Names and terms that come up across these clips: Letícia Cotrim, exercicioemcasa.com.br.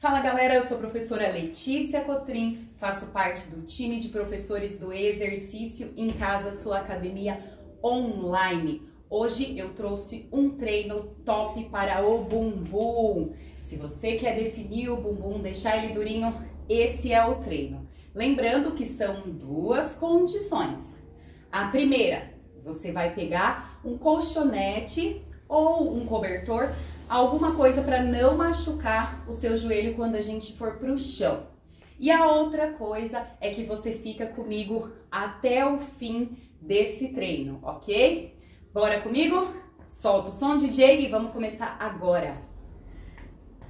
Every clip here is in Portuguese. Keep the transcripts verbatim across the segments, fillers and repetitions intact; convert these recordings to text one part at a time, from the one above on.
Fala galera, eu sou a professora Letícia Cotrim, faço parte do time de professores do Exercício em Casa, sua academia online. Hoje eu trouxe um treino top para o bumbum. Se você quer definir o bumbum, deixar ele durinho, esse é o treino. Lembrando que são duas condições. A primeira, você vai pegar um colchonete ou um cobertor, alguma coisa para não machucar o seu joelho quando a gente for para o chão. E a outra coisa é que você fica comigo até o fim desse treino, ok? Bora comigo? Solta o som, D J, e vamos começar agora.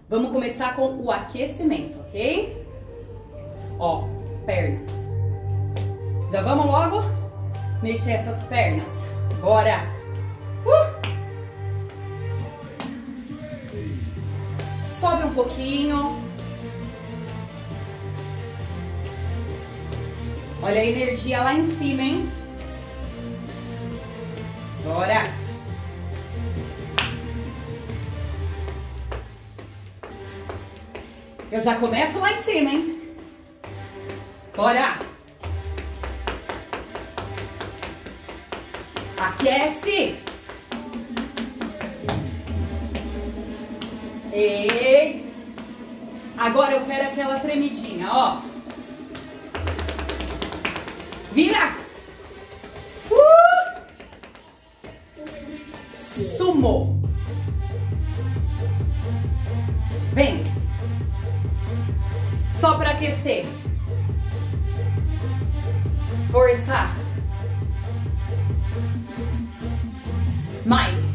Vamos começar com o aquecimento, ok? Ó, perna. Já vamos logo mexer essas pernas. Bora! Uh! Sobe um pouquinho. Olha a energia lá em cima, hein? Bora! Eu já começo lá em cima, hein? Bora! Aquece! Ei! Agora eu quero aquela tremidinha, ó. Vira! Uh! Sumou! Vem! Só para aquecer. Força! Mais!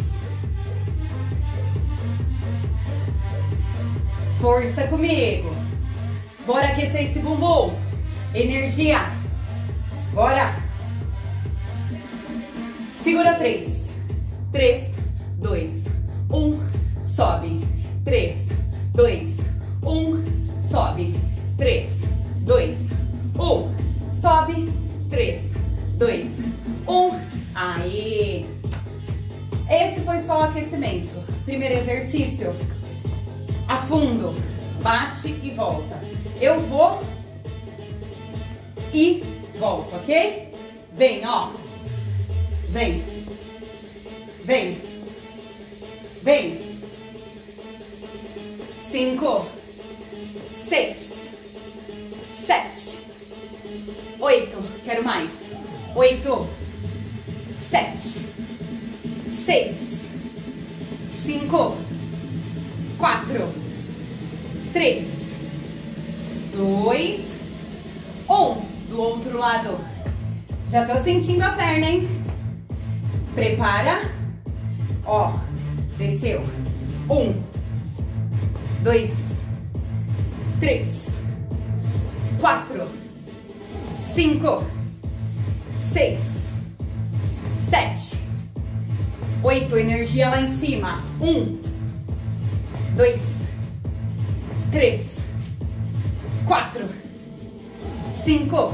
Força comigo! Bora aquecer esse bumbum! Energia! Bora! Segura três. três, dois, um, sobe. três, dois, um, sobe. três, dois, um, sobe. três, dois, um. Aê! Esse foi só o aquecimento. Primeiro exercício. Afundo, bate e volta. Eu vou e volto, ok? Vem, ó. Vem. Vem. Vem. Cinco. Seis. Sete. Oito. Quero mais. Oito. Sete. Seis. Cinco. Quatro, três, dois, um. Do outro lado. Já tô sentindo a perna, hein? Prepara. Ó, desceu. Um, dois, três, quatro, cinco, seis, sete, oito. Energia lá em cima. Um. Dois, três, quatro, cinco,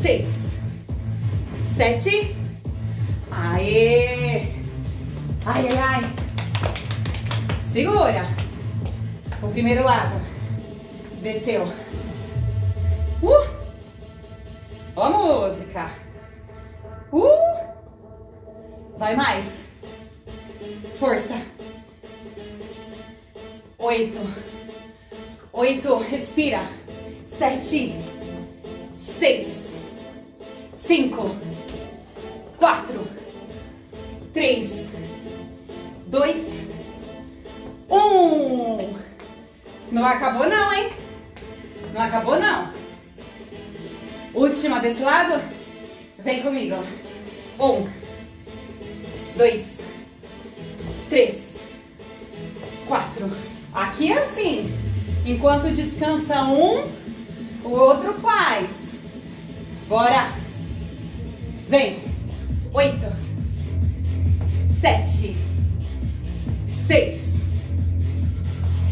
seis, sete. Aê! Ai, ai, ai. Segura. O primeiro lado. Desceu. Uh! Ó a música. Uh! Vai mais. Força. Oito, oito, respira, sete, seis, cinco, quatro, três, dois, um. Não acabou não, hein? Não acabou não. Última desse lado, vem comigo. Um, dois, três, quatro. Aqui é assim, enquanto descansa um, o outro faz. Bora. Vem. Oito. Sete. Seis.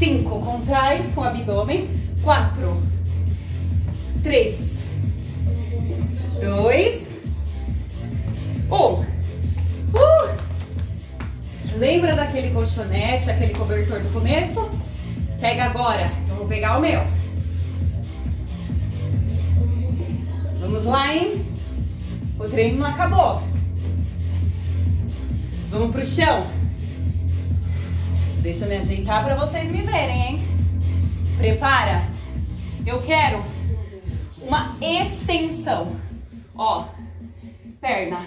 Cinco. Contrai o abdômen. Quatro. Três. Dois. Um. Lembra daquele colchonete, aquele cobertor do começo? Pega agora. Eu vou pegar o meu. Vamos lá, hein? O treino não acabou. Vamos pro chão. Deixa eu me ajeitar pra vocês me verem, hein? Prepara. Eu quero uma extensão. Ó, perna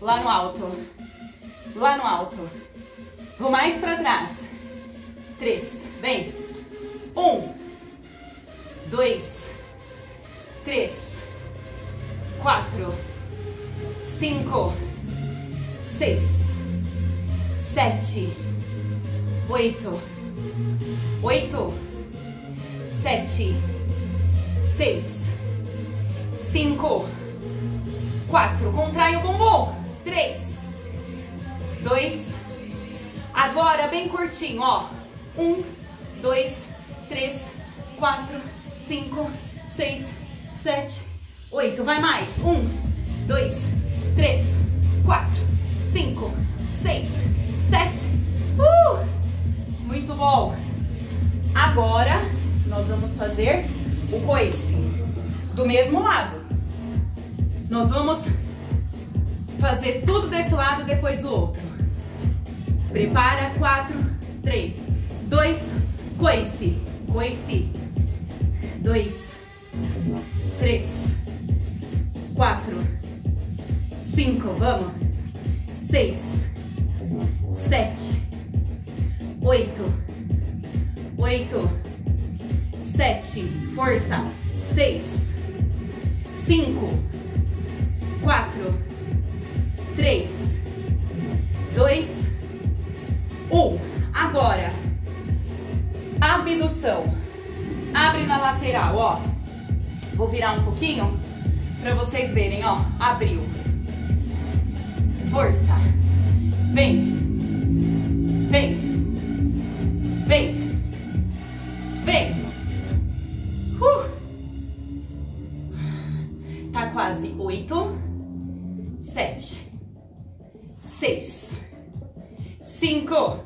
lá no alto. Lá no alto. Vou mais pra trás. Três. Vem. Um. Dois. Três. Quatro. Cinco. Seis. Sete, oito, oito, sete, seis, cinco, quatro, contrai o bumbum, três, dois, agora bem curtinho, ó, um, dois, três, quatro, cinco, seis, sete, oito, vai mais, um, dois, três, quatro, cinco, seis, sete. Uh! Muito bom. Agora, nós vamos fazer o coice do mesmo lado. Nós vamos fazer tudo desse lado, depois do outro. Prepara. Quatro, três, dois, coice. Coice. Dois, três, quatro, cinco, vamos. Seis, sete, oito, oito, sete, força, seis, cinco, quatro, três, dois, um. Agora, abdução. Abre na lateral, ó. Vou virar um pouquinho pra vocês verem, ó. Abriu. Força. Vem. Vem, vem, vem. Uh. Tá quase. Oito, sete, seis, cinco,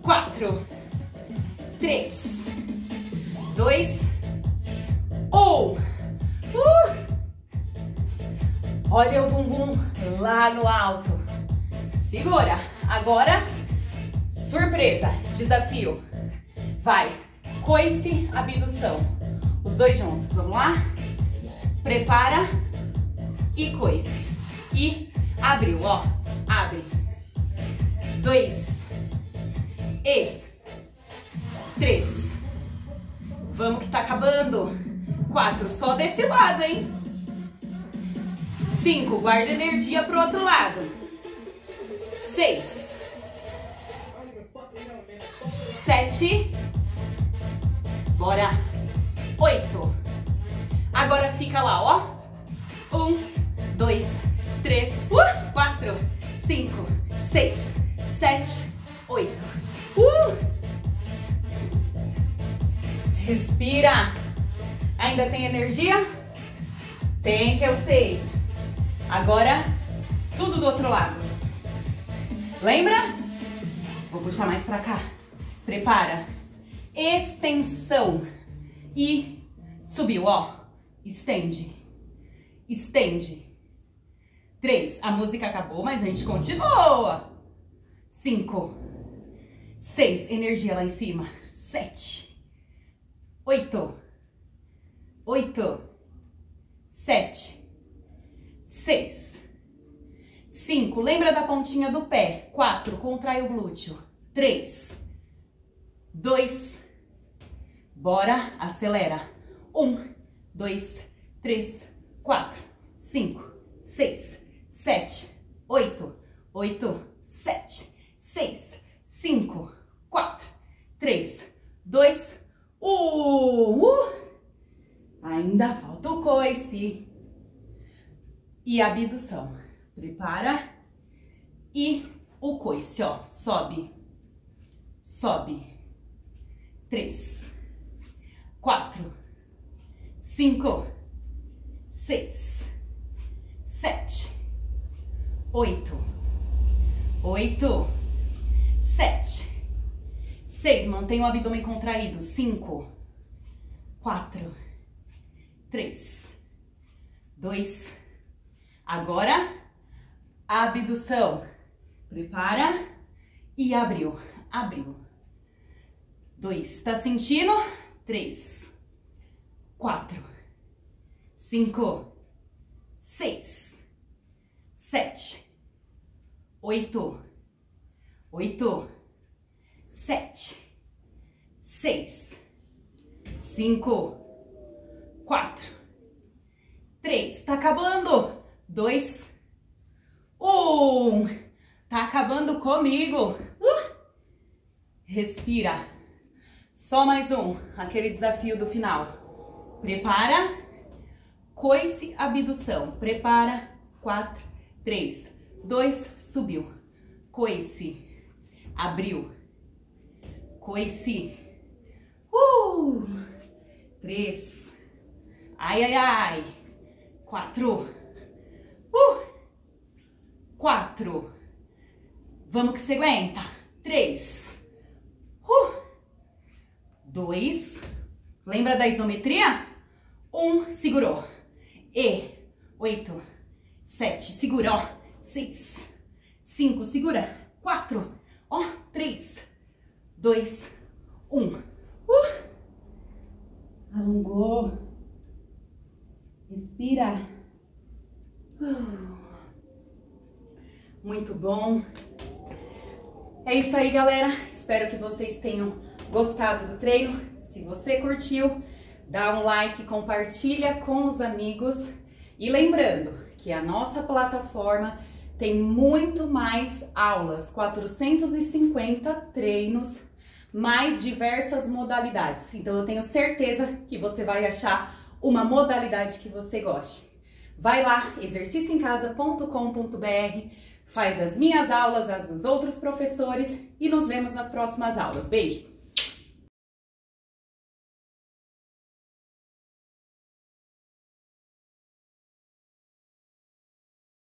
quatro, três, dois, um. Uh. Olha o bumbum lá no alto. Segura. Agora, surpresa, desafio. Vai, coice, abdução. Os dois juntos, vamos lá? Prepara e coice. E abriu, ó. Abre. Dois. E. Três. Vamos que tá acabando. Quatro, só desse lado, hein? Cinco, guarda energia pro outro lado. Seis. Sete. Bora. Oito. Agora fica lá, ó. Um, dois, três, uh, quatro, cinco, seis, sete, oito. Uh. Respira. Ainda tem energia? Tem, que eu sei. Agora, tudo do outro lado. Lembra? Vou puxar mais pra cá. Prepara, extensão e subiu, ó, estende, estende, três, a música acabou, mas a gente continua, cinco, seis, energia lá em cima, sete, oito, oito, sete, seis, cinco, lembra da pontinha do pé, quatro, contrai o glúteo, três, dois, bora, acelera. Um, dois, três, quatro, cinco, seis, sete, oito, oito, sete, seis, cinco, quatro, três, dois, um. Ainda falta o coice e abdução. Prepara e o coice, ó, sobe, sobe. Três, quatro, cinco, seis, sete, oito, oito, sete, seis, mantenha o abdômen contraído, cinco, quatro, três, dois, agora, abdução, prepara e abriu, abriu, dois, tá sentindo? Três, quatro, cinco, seis, sete, oito, oito, sete, seis, cinco, quatro, três, tá acabando, dois, um, tá acabando comigo, uh! Respira, só mais um, aquele desafio do final, prepara, coice, abdução, prepara, quatro, três, dois, subiu, coice, abriu, coice, uh, três, ai, ai, ai, quatro, uh, quatro, vamos que você aguenta, três, uh, dois, lembra da isometria? Um, segurou, e, oito, sete, segura, ó, seis, cinco, segura, quatro, ó, três, dois, um. Uh! Alongou. Respira. Uh! Muito bom. É isso aí, galera. Espero que vocês tenham gostado do treino. Se você curtiu, dá um like, compartilha com os amigos. E lembrando que a nossa plataforma tem muito mais aulas, quatrocentos e cinquenta treinos, mais diversas modalidades. Então eu tenho certeza que você vai achar uma modalidade que você goste. Vai lá, exercício em casa ponto com ponto br, faz as minhas aulas, as dos outros professores e nos vemos nas próximas aulas. Beijo!